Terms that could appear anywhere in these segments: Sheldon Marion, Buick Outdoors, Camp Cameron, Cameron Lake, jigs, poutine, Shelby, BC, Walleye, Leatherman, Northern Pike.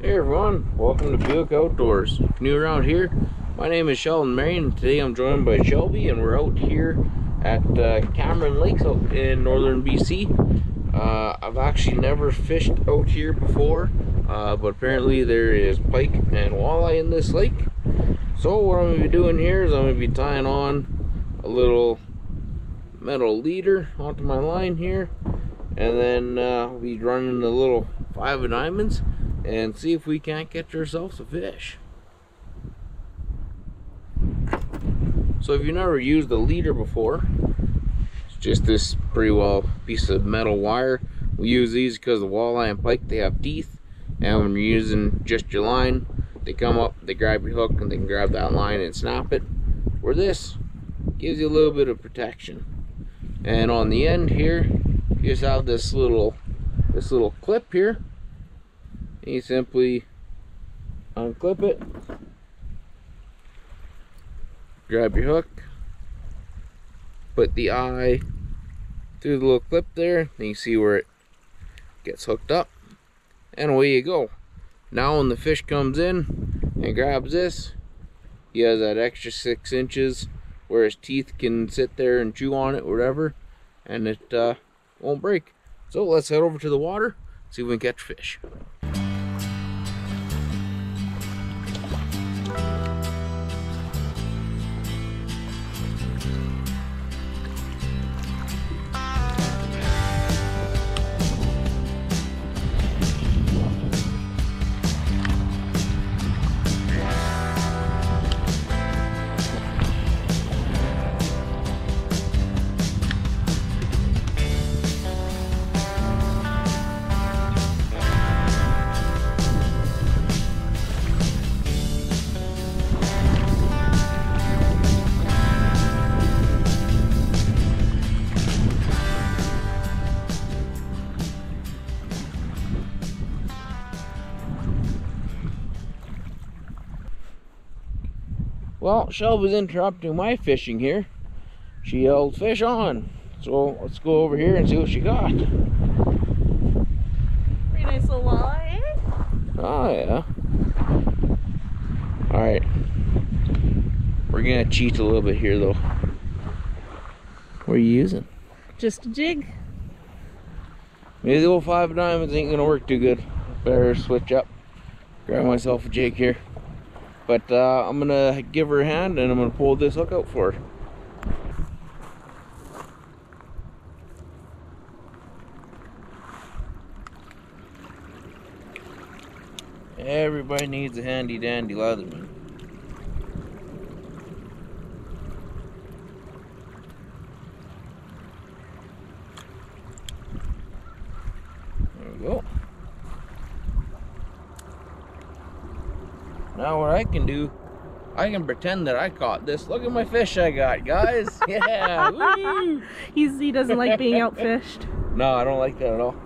Hey everyone, welcome to Buick Outdoors. New around here, my name is Sheldon Marion. Today I'm joined by Shelby and we're out here at Cameron Lake out in northern BC. I've actually never fished out here before, but apparently there is pike and walleye in this lake. So what I'm going to be doing here is I'm going to be tying on a little metal leader onto my line here. And then I'll be running the little 5 of diamonds. And see if we can't catch ourselves a fish. So if you've never used a leader before, it's just this pretty well piece of metal wire. We use these because the walleye and pike, they have teeth, and when you're using just your line, they come up, they grab your hook, and they can grab that line and snap it. Where this gives you a little bit of protection. And on the end here, you just have this little clip here. You simply unclip it, grab your hook, put the eye through the little clip there, and you see where it gets hooked up, and away you go. Now when the fish comes in and grabs this, he has that extra 6 inches where his teeth can sit there and chew on it, whatever, and it won't break. So let's head over to the water, see if we can catch fish. Well, Shelby's interrupting my fishing here. She yelled, "Fish on!" So let's go over here and see what she got. Pretty nice little walleye. Oh yeah. All right, we're gonna cheat a little bit here though. What are you using? Just a jig. Maybe the old 5 of diamonds ain't gonna work too good. Better switch up. Grab myself a jig here. But I'm gonna give her a hand and I'm gonna pull this hook out for her. Everybody needs a handy dandy leatherman. There we go. Now what I can do, I can pretend that I caught this. Look at my fish I got, guys. Yeah, woo! He doesn't like being outfished. No, I don't like that at all.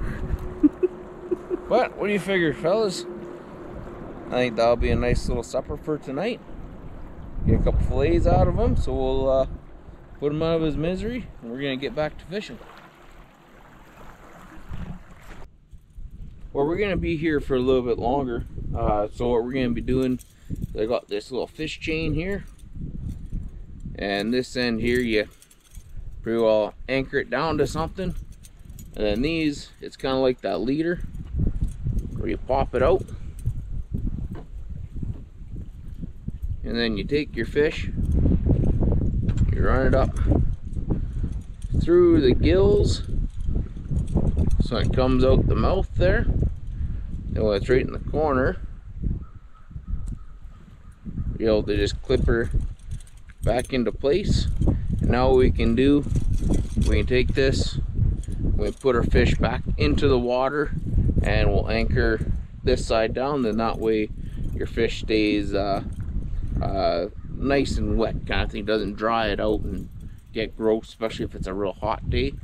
But what do you figure, fellas? I think that'll be a nice little supper for tonight. Get a couple fillets out of him, so we'll put him out of his misery, and we're gonna get back to fishing. Well, we're gonna be here for a little bit longer. So what we're gonna be doing, I got this little fish chain here, and this end here you pretty well anchor it down to something, and then these, it's kind of like that leader where you pop it out and then you take your fish, you run it up through the gills so it comes out the mouth there. Well, it's right in the corner. Be able to just clip her back into place. And now what we can do, we can take this, we put our fish back into the water, and we'll anchor this side down. Then that way your fish stays nice and wet, kind of thing. Doesn't dry it out and get gross, especially if it's a real hot day.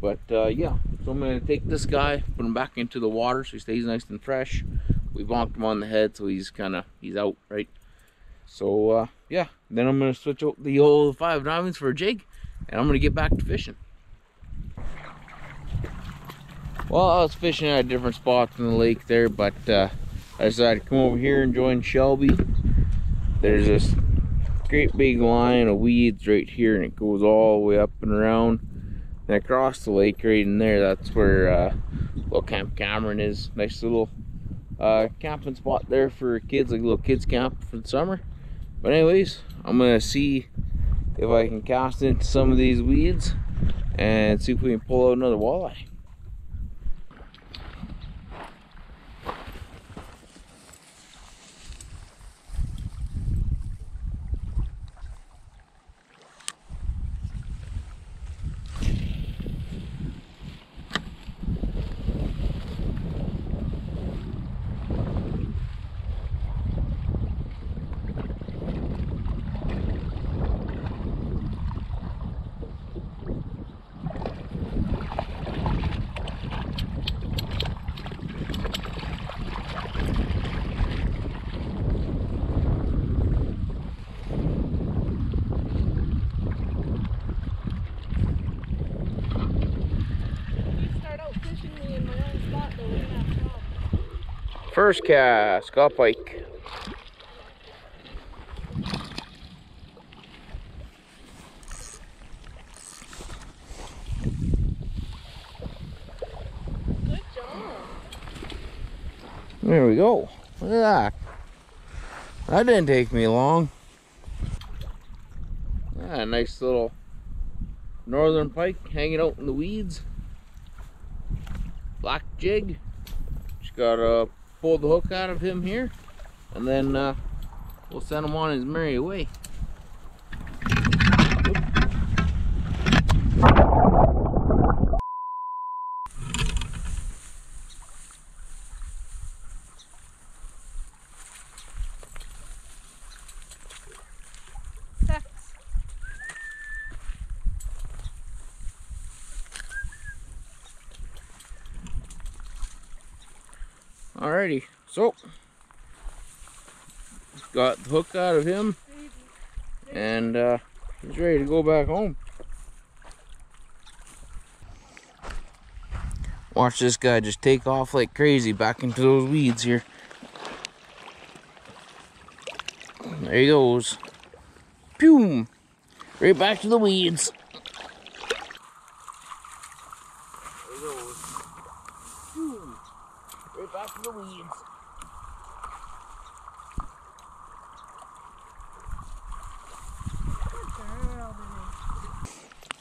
But yeah, so I'm gonna take this guy, put him back into the water so he stays nice and fresh. We bonked him on the head, so he's out, right? So yeah, then I'm gonna switch out the old 5 of diamonds for a jig, and I'm gonna get back to fishing. Well, I was fishing at different spots in the lake there, but I decided to come over here and join Shelby. There's this great big line of weeds right here, and it goes all the way up and around and across the lake right in there. That's where little Camp Cameron is. Nice little camping spot there for kids, like little kids camp for the summer. But anyways, I'm gonna see if I can cast into some of these weeds and see if we can pull out another walleye. First cast, got pike. Good job. There we go. Look at that. That didn't take me long. Ah, nice little northern pike hanging out in the weeds. Black jig. Just got a pull the hook out of him here, and then we'll send him on his merry way. Alrighty, so got the hook out of him, and he's ready to go back home. Watch this guy just take off like crazy back into those weeds here. There he goes. Pew! Right back to the weeds. Back to the weeds.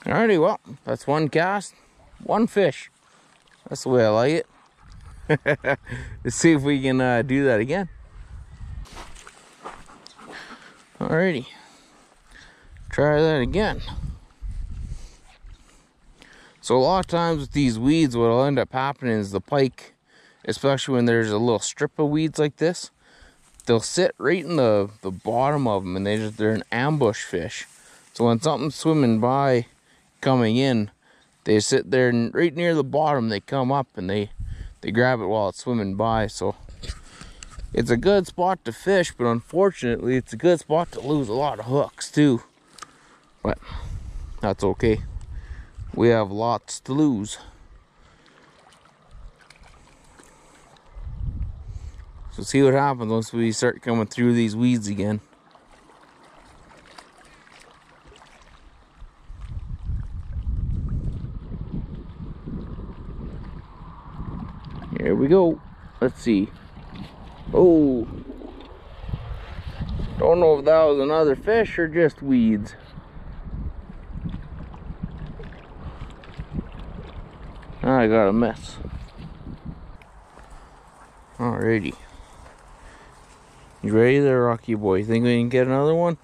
Alrighty, well, that's one cast, one fish. That's the way I like it. Let's see if we can do that again. Alrighty, try that again. So a lot of times with these weeds, what'll end up happening is the pike, especially when there's a little strip of weeds like this, they'll sit right in the bottom of them, and they're an ambush fish. So when something's swimming by, coming in, they sit there and right near the bottom, they come up and they grab it while it's swimming by. So it's a good spot to fish, but unfortunately, it's a good spot to lose a lot of hooks too. But that's okay. We have lots to lose. So see what happens once we start coming through these weeds again. Here we go. Let's see. Oh. Don't know if that was another fish or just weeds. I got a mess. Alrighty. You ready there, Rocky boy? You think we can get another one?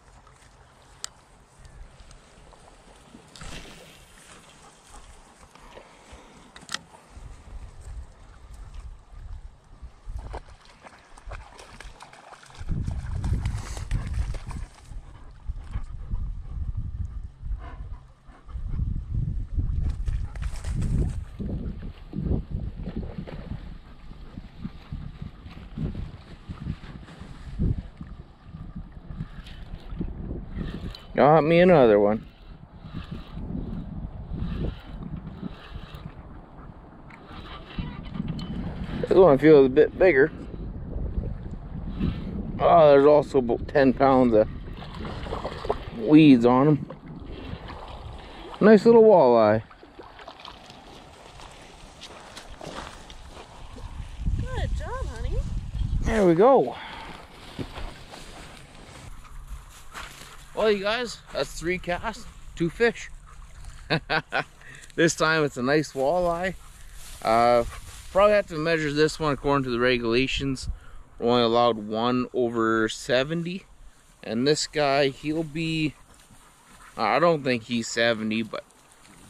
Got me another one. This one feels a bit bigger. Oh, there's also about 10 pounds of weeds on them. Nice little walleye. Good job, honey. There we go. Well, you guys, that's 3 casts, 2 fish. This time it's a nice walleye. Probably have to measure this one according to the regulations. We're only allowed 1/70. And this guy, he'll be, I don't think he's 70, but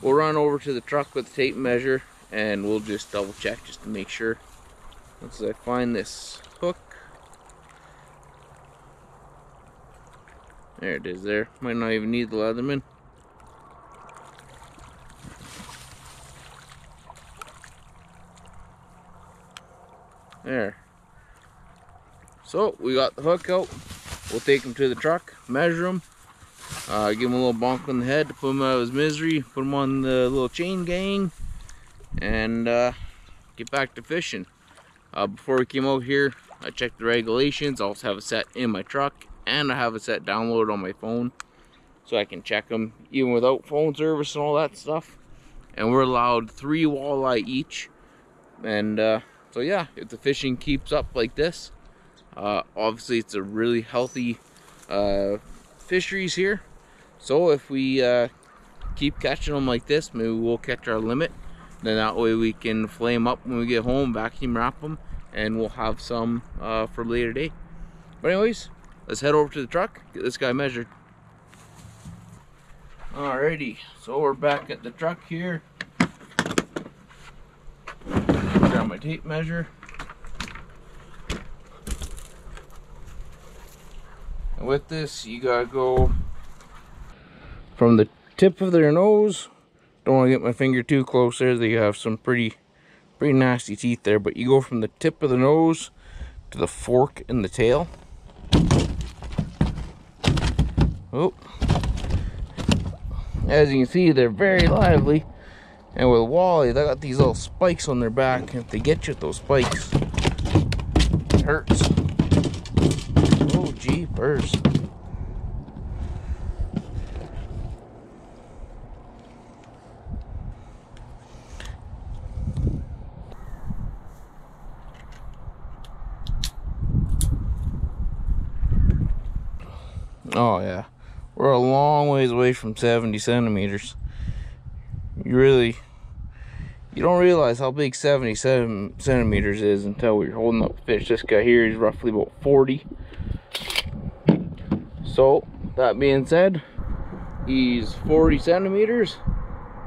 we'll run over to the truck with the tape measure and we'll just double check just to make sure. Once I find this hook. There it is there. Might not even need the Leatherman. There. So we got the hook out. We'll take him to the truck, measure him, give him a little bonk on the head to put him out of his misery, put him on the little chain gang, and get back to fishing. Before we came out here, I checked the regulations. I also have a set in my truck, and I have a set downloaded on my phone, so I can check them even without phone service and all that stuff. And we're allowed 3 walleye each. And so yeah, if the fishing keeps up like this, obviously it's a really healthy fisheries here. So if we keep catching them like this, maybe we'll catch our limit. Then that way we can flame up when we get home, vacuum wrap them, and we'll have some for later day. But anyways, let's head over to the truck, get this guy measured. Alrighty, so we're back at the truck here. Grab my tape measure. And with this, you gotta go from the tip of their nose. Don't want to get my finger too close there. They have some pretty nasty teeth there. But you go from the tip of the nose to the fork in the tail. Oh. As you can see, they're very lively, and with walleye, they got these little spikes on their back, and if they get you with those spikes, it hurts. Oh, jeepers. Oh yeah. We're a long ways away from 70 centimeters. You don't realize how big 77 centimeters is until we're holding up fish. This guy here is roughly about 40. So, that being said, he's 40 centimeters,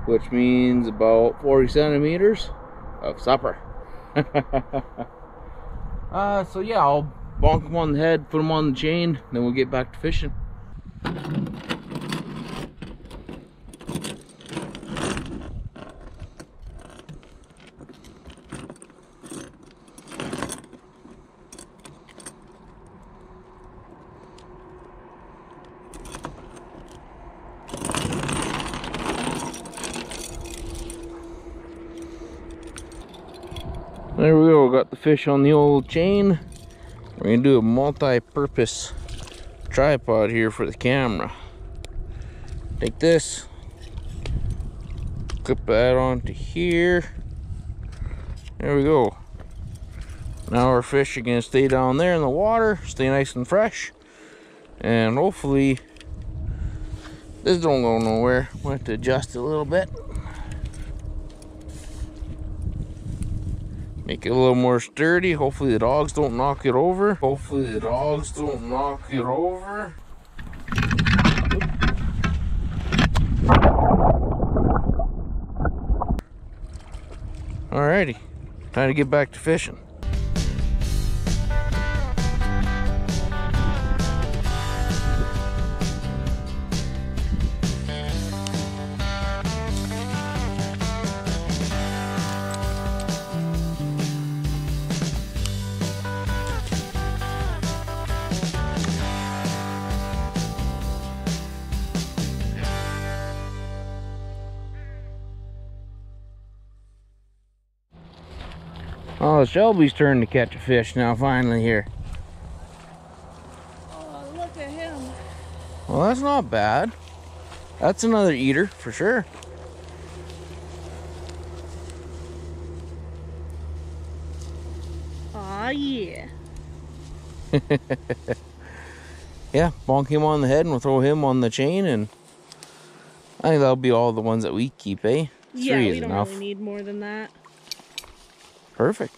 which means about 40 centimeters of supper. So yeah, I'll bonk him on the head, put him on the chain, then we'll get back to fishing. There we go, we got the fish on the old chain. We're gonna do a multi-purpose tripod here for the camera. Take this, clip that onto here. There we go. Now our fish are gonna stay down there in the water, stay nice and fresh, and hopefully this don't go nowhere. We'll have to adjust it a little bit, make it a little more sturdy. Hopefully the dogs don't knock it over. Alrighty, time to get back to fishing. Oh, Shelby's turn to catch a fish now, finally here. Well, that's not bad. That's another eater for sure. Aw, yeah. Yeah, bonk him on the head and we'll throw him on the chain, and I think that'll be all the ones that we keep, eh? Yeah, we don't really need more than that. Perfect.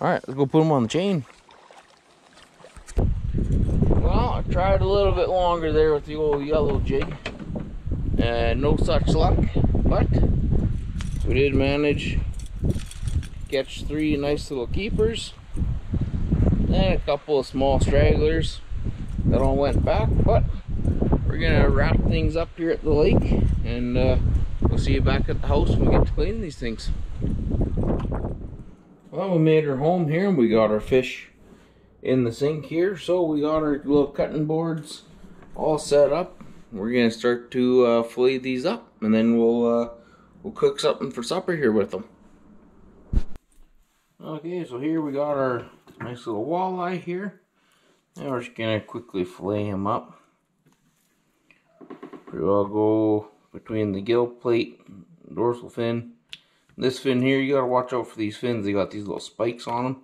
All right, let's go put him on the chain. Well, I tried a little bit longer there with the old yellow jig, and no such luck, but we did manage to catch three nice little keepers and a couple of small stragglers that all went back. But we're gonna wrap things up here at the lake, and we'll see you back at the house when we get to cleaning these things. Well, we made our home here and we got our fish in the sink here. So we got our little cutting boards all set up. We're gonna start to fillet these up, and then we'll cook something for supper here with them. Okay, so here we got our nice little walleye here. Now we're just gonna quickly fillet him up. Pretty well go between the gill plate, dorsal fin. This fin here, you gotta watch out for these fins. They got these little spikes on them.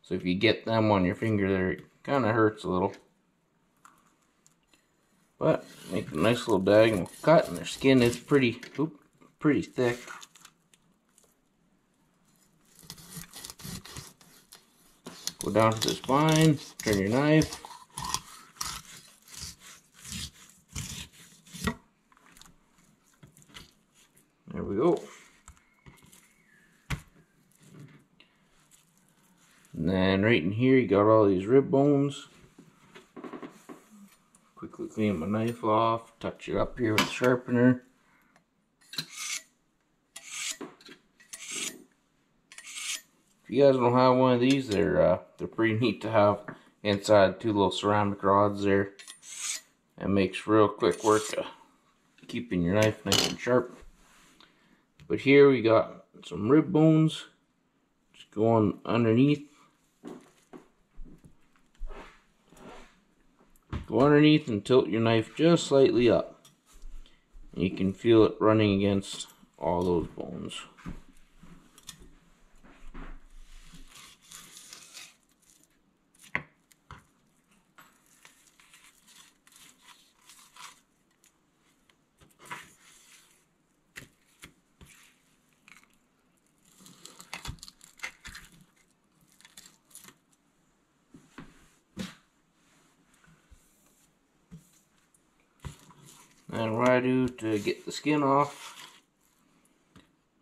So if you get them on your finger there, it kinda hurts a little. But make a nice little diagonal cut, and their skin is pretty thick. Go down to the spine, turn your knife. There we go. And then right in here you got all these rib bones. Quickly clean my knife off, touch it up here with the sharpener. If you guys don't have one of these, they're pretty neat to have inside two little ceramic rods there. That makes real quick work of keeping your knife nice and sharp. But here we got some rib bones just going underneath. Go underneath and tilt your knife just slightly up. And you can feel it running against all those bones. And what I do to get the skin off,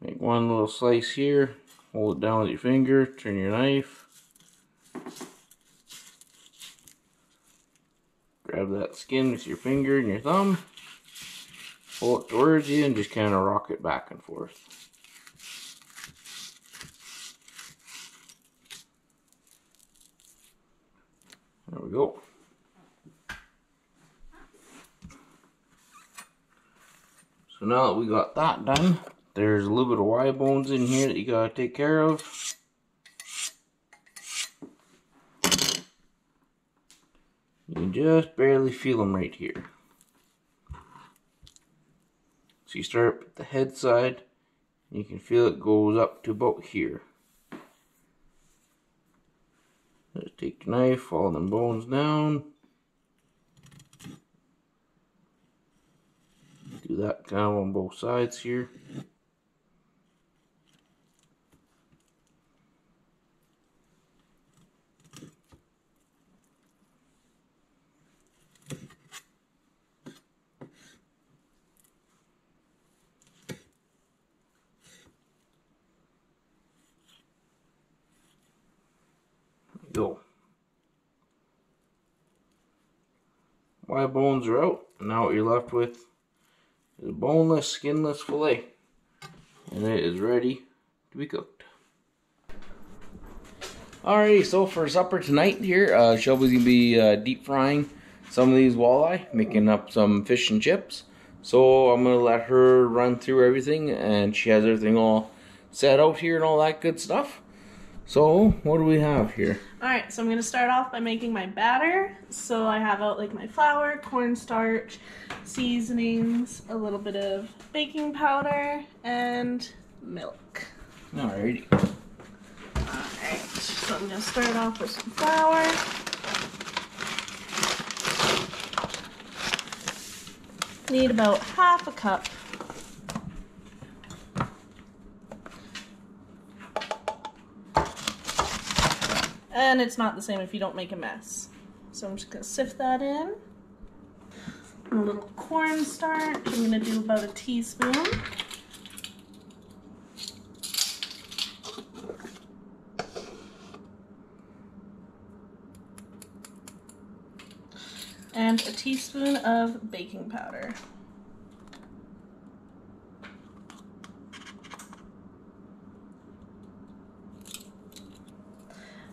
make one little slice here, hold it down with your finger, turn your knife, grab that skin with your finger and your thumb, pull it towards you and just kind of rock it back and forth. There we go. So now that we got that done, there's a little bit of Y bones in here that you gotta take care of. You can just barely feel them right here. So you start up at the head side, and you can feel it goes up to about here. Just take your knife, follow them bones down. Do that kind of on both sides here. There we go. Y bones are out, and now what you're left with, a boneless, skinless fillet, and it is ready to be cooked. Alrighty, so for supper tonight here, Shelby's gonna be deep frying some of these walleye, making up some fish and chips. So I'm gonna let her run through everything, and she has everything all set out here and all that good stuff. So what do we have here? All right, so I'm gonna start off by making my batter. So I have out like my flour, cornstarch, seasonings, a little bit of baking powder, and milk. Alrighty. Alright, so I'm gonna start off with some flour. Need about half a cup. And it's not the same if you don't make a mess. So I'm just gonna sift that in. A little cornstarch, I'm gonna do about a teaspoon. And a teaspoon of baking powder.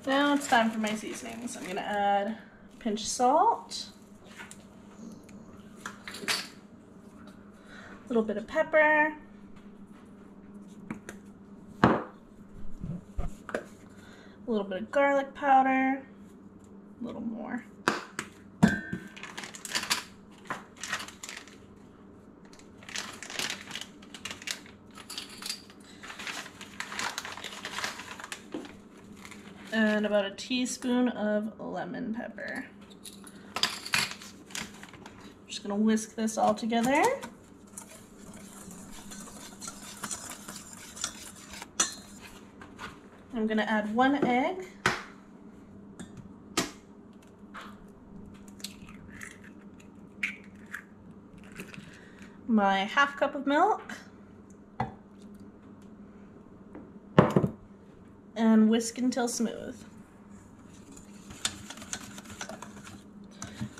Now it's time for my seasonings. I'm gonna add a pinch of salt, a little bit of pepper, a little bit of garlic powder, a little more. And about a teaspoon of lemon pepper. I'm just gonna whisk this all together. I'm gonna add 1 egg. My 1/2 cup of milk. And whisk until smooth.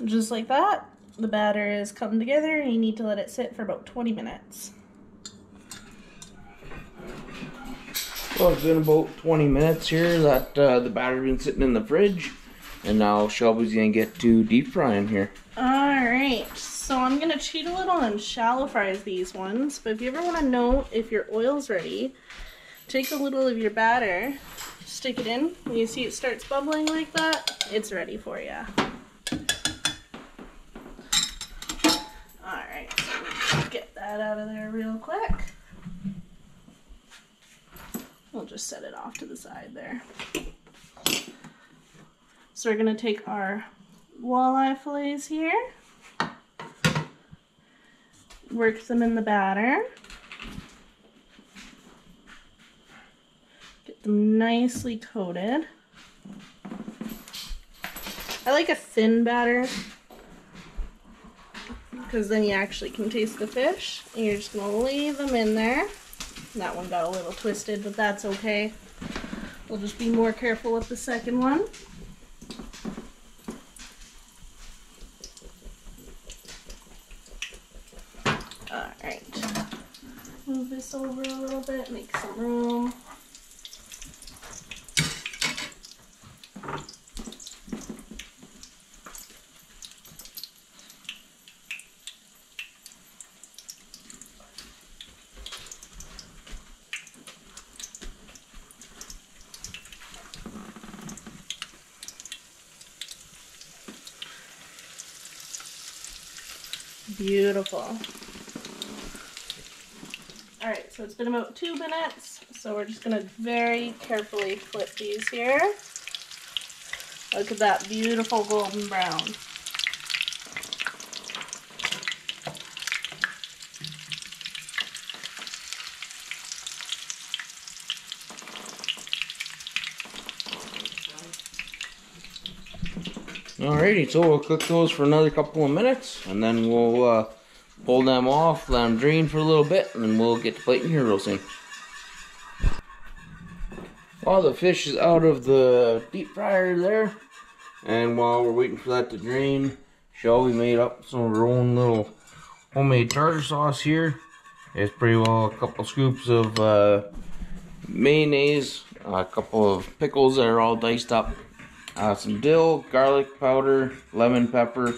Just like that, the batter is come together and you need to let it sit for about 20 minutes. Well, it's been about 20 minutes here that the batter's been sitting in the fridge, and now Shelby's gonna get to deep frying here. Alright, so I'm gonna cheat a little and shallow fry these ones, but if you ever wanna know if your oil's ready, take a little of your batter, stick it in. When you see it starts bubbling like that, it's ready for you. Alright, so get that out of there real quick. We'll just set it off to the side there. So we're going to take our walleye fillets here, work them in the batter. Them nicely coated. I like a thin batter because then you actually can taste the fish. And you're just gonna leave them in there. That one got a little twisted, but that's okay. We'll just be more careful with the second one. All right, move this over a little bit, make some room. Beautiful. Alright, so it's been about 2 minutes, so we're just going to very carefully flip these here. Look at that beautiful golden brown. Alrighty, so we'll cook those for another couple of minutes, and then we'll pull them off, let them drain for a little bit, and then we'll get to plating here real soon. Well, the fish is out of the deep fryer there, and while we're waiting for that to drain, Shelby made up some of her own little homemade tartar sauce here. It's pretty well a couple scoops of mayonnaise, a couple of pickles that are all diced up. Some dill, garlic powder, lemon pepper,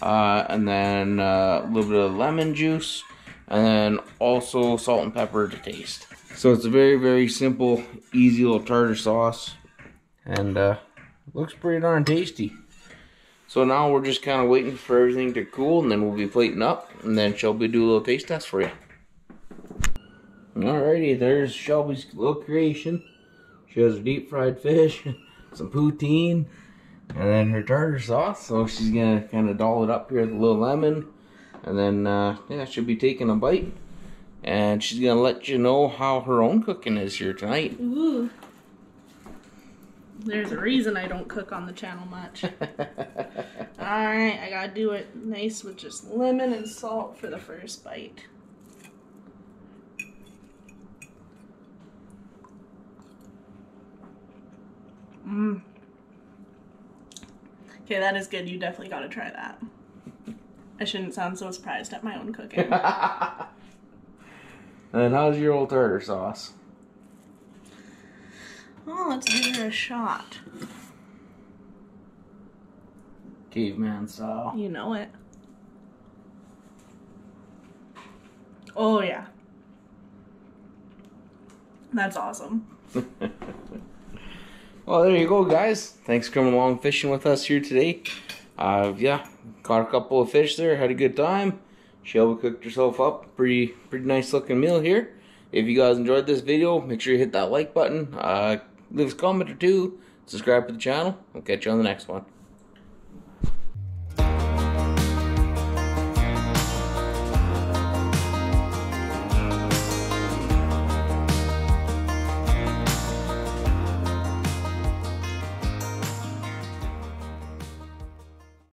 and then a little bit of lemon juice, and then also salt and pepper to taste. So it's a very, very simple, easy little tartar sauce, and looks pretty darn tasty. So now we're just kind of waiting for everything to cool, and then we'll be plating up, and then Shelby do a little taste test for you. Alrighty, there's Shelby's little creation. She has deep fried fish, some poutine, and then her tartar sauce. So she's gonna kind of doll it up here with a little lemon, and then yeah, she'll be taking a bite, and she's gonna let you know how her own cooking is here tonight. Ooh. There's a reason I don't cook on the channel much. Alright, I gotta do it nice with just lemon and salt for the first bite. Mmm. Okay, that is good. You definitely gotta try that. I shouldn't sound so surprised at my own cooking. And how's your old tartar sauce? Well, let's give her a shot. Caveman style. You know it. Oh, yeah. That's awesome. Well, there you go, guys. Thanks for coming along fishing with us here today. Yeah, caught a couple of fish there, had a good time. Shelby cooked herself up. Pretty nice looking meal here. If you guys enjoyed this video, make sure you hit that like button. Leave us a comment or two, subscribe to the channel. I'll catch you on the next one.